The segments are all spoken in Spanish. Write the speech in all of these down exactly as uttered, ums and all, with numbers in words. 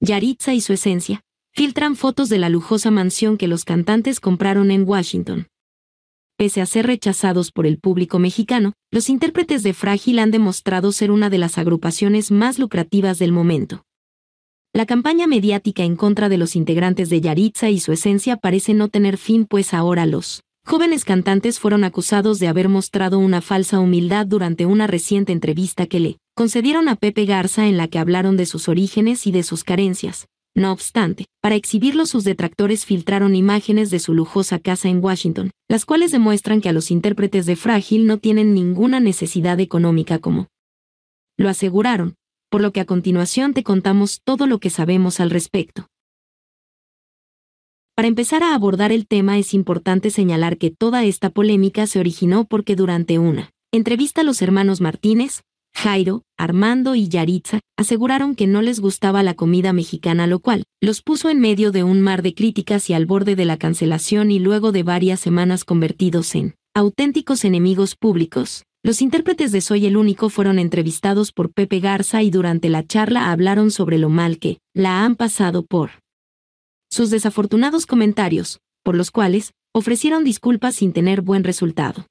Yahritza y su Esencia, filtran fotos de la lujosa mansión que los cantantes compraron en Washington. Pese a ser rechazados por el público mexicano, los intérpretes de Frágil han demostrado ser una de las agrupaciones más lucrativas del momento. La campaña mediática en contra de los integrantes de Yahritza y su Esencia parece no tener fin, pues ahora los jóvenes cantantes fueron acusados de haber mostrado una falsa humildad durante una reciente entrevista que le concedieron a Pepe Garza, en la que hablaron de sus orígenes y de sus carencias. No obstante, para exhibirlo, sus detractores filtraron imágenes de su lujosa casa en Washington, las cuales demuestran que a los intérpretes de Frágil no tienen ninguna necesidad económica, como lo aseguraron, por lo que a continuación te contamos todo lo que sabemos al respecto. Para empezar a abordar el tema, es importante señalar que toda esta polémica se originó porque durante una entrevista los hermanos Martínez, Jairo, Armando y Yahritza aseguraron que no les gustaba la comida mexicana, lo cual los puso en medio de un mar de críticas y al borde de la cancelación, y luego de varias semanas convertidos en auténticos enemigos públicos. Los intérpretes de Soy el Único fueron entrevistados por Pepe Garza y durante la charla hablaron sobre lo mal que la han pasado por sus desafortunados comentarios, por los cuales ofrecieron disculpas sin tener buen resultado.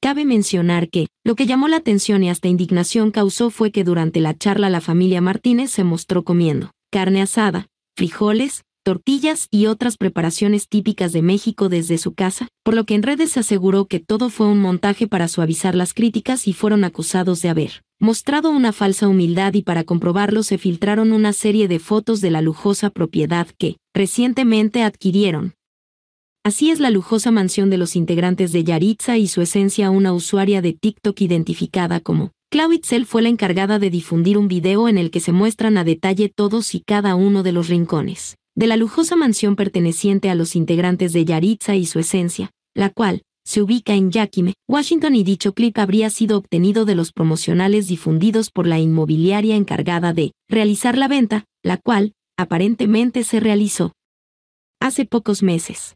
Cabe mencionar que lo que llamó la atención y hasta indignación causó fue que durante la charla la familia Martínez se mostró comiendo carne asada, frijoles, tortillas y otras preparaciones típicas de México desde su casa, por lo que en redes se aseguró que todo fue un montaje para suavizar las críticas y fueron acusados de haber mostrado una falsa humildad, y para comprobarlo se filtraron una serie de fotos de la lujosa propiedad que recientemente adquirieron. Así es la lujosa mansión de los integrantes de Yahritza y su Esencia. Una usuaria de TikTok identificada como Clauditzel fue la encargada de difundir un video en el que se muestran a detalle todos y cada uno de los rincones de la lujosa mansión perteneciente a los integrantes de Yahritza y su Esencia, la cual se ubica en Yakima, Washington, y dicho clip habría sido obtenido de los promocionales difundidos por la inmobiliaria encargada de realizar la venta, la cual, aparentemente, se realizó hace pocos meses.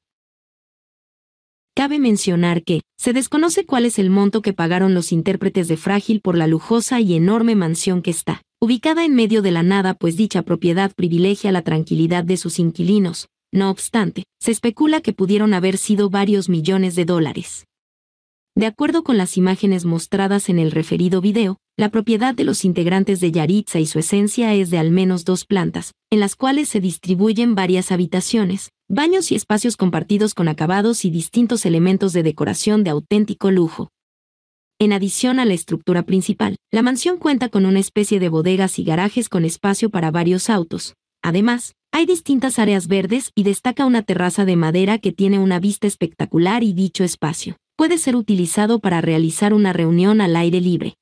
Cabe mencionar que se desconoce cuál es el monto que pagaron los intérpretes de Frágil por la lujosa y enorme mansión que está ubicada en medio de la nada, pues dicha propiedad privilegia la tranquilidad de sus inquilinos. No obstante, se especula que pudieron haber sido varios millones de dólares. De acuerdo con las imágenes mostradas en el referido video, la propiedad de los integrantes de Yahritza y su Esencia es de al menos dos plantas, en las cuales se distribuyen varias habitaciones, baños y espacios compartidos con acabados y distintos elementos de decoración de auténtico lujo. En adición a la estructura principal, la mansión cuenta con una especie de bodegas y garajes con espacio para varios autos. Además, hay distintas áreas verdes y destaca una terraza de madera que tiene una vista espectacular, y dicho espacio puede ser utilizado para realizar una reunión al aire libre.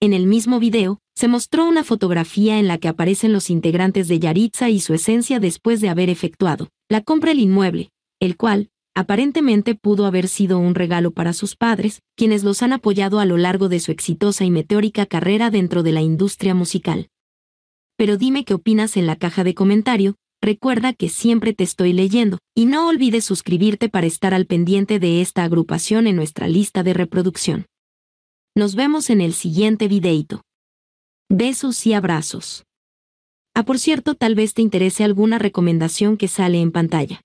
En el mismo video, se mostró una fotografía en la que aparecen los integrantes de Yahritza y su Esencia después de haber efectuado la compra del inmueble, el cual, aparentemente, pudo haber sido un regalo para sus padres, quienes los han apoyado a lo largo de su exitosa y meteórica carrera dentro de la industria musical. Pero dime qué opinas en la caja de comentario, recuerda que siempre te estoy leyendo, y no olvides suscribirte para estar al pendiente de esta agrupación en nuestra lista de reproducción. Nos vemos en el siguiente videito. Besos y abrazos. Ah, por cierto, tal vez te interese alguna recomendación que sale en pantalla.